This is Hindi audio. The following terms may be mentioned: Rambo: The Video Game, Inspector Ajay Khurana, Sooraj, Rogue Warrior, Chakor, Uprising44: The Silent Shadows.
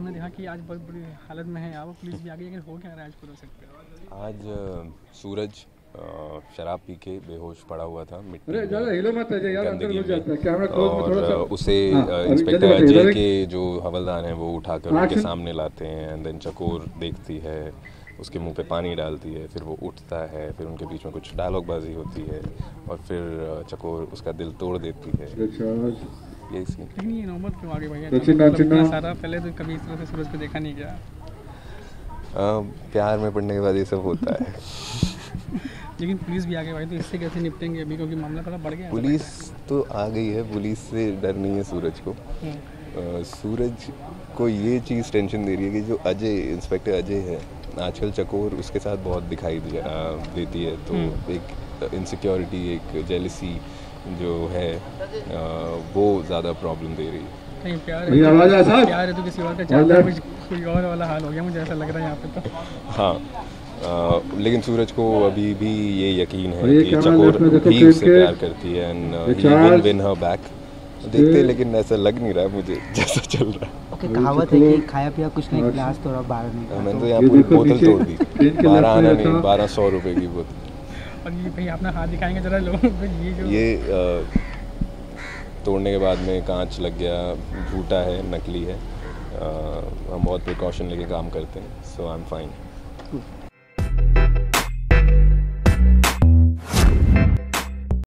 हमने देखा कि आज बहुत बुरी हालत में है, आप पुलिस भी आ गई, हो क्या रहा है आज पूरा सेक्टर? आज सूरज शराब पी के बेहोश पड़ा हुआ था मिट्टी में, और उसे इंस्पेक्टर अजय के जो हवलदार हैं वो उठाकर उनके सामने लाते हैं। एंड देन चकोर देखती है, उसके मुंह पे पानी डालती है, फिर वो उठता है, फिर उनके बीच में कुछ डायलॉगबाजी होती है और फिर चकोर उसका दिल तोड़ देती है। ये सारा पहले तो कभी इस तरह से सूरज को देखा नहीं गया, प्यार में पड़ने के बाद ये सब होता है। लेकिन पुलिस भी आ गई भाई, तो इससे कैसे निपटेंगे अभी, क्योंकि मामला थोड़ा बढ़ गया? पुलिस तो आ गई है, पुलिस से डर नहीं है सूरज को। सूरज को ये चीज़ टेंशन दे रही है कि जो अजय, इंस्पेक्टर अजय है, आजकल चकोर उसके साथ बहुत दिखाई देती है, तो एक इनसिक्योरिटी, एक जेलसी जो है वो ज़्यादा प्रॉब्लम दे रही है। नहीं, प्यार है तो किसी और का चाहता है, कोई और वाला हाल हो गया मुझे ऐसा लग रहा है यहाँ पे तो। हाँ, लेकिन सूरज को अभी भी ये यकीन है कि चकोर भी उससे प्यार करती है, and win win her back. देखते हैं, लेकिन ऐसा लग नहीं रहा मुझे जैसा चल रहा है। ओके, कहावत है कि खाया पिया कुछ नहीं, गिलास थोड़ा बाहर नहीं। मैंने तो यहाँ पूरी बोतल तोड़ दी, 1200 रुपए की बोतल। और ये भाई अपना हाथ दिखाएंगे जरा लोगों को, ये तोड़ने के बाद में कांच लग गया, झूठा है, नकली है। हम बहुत प्रिकॉशन लेके काम करते हैं, सो आई एम फाइन।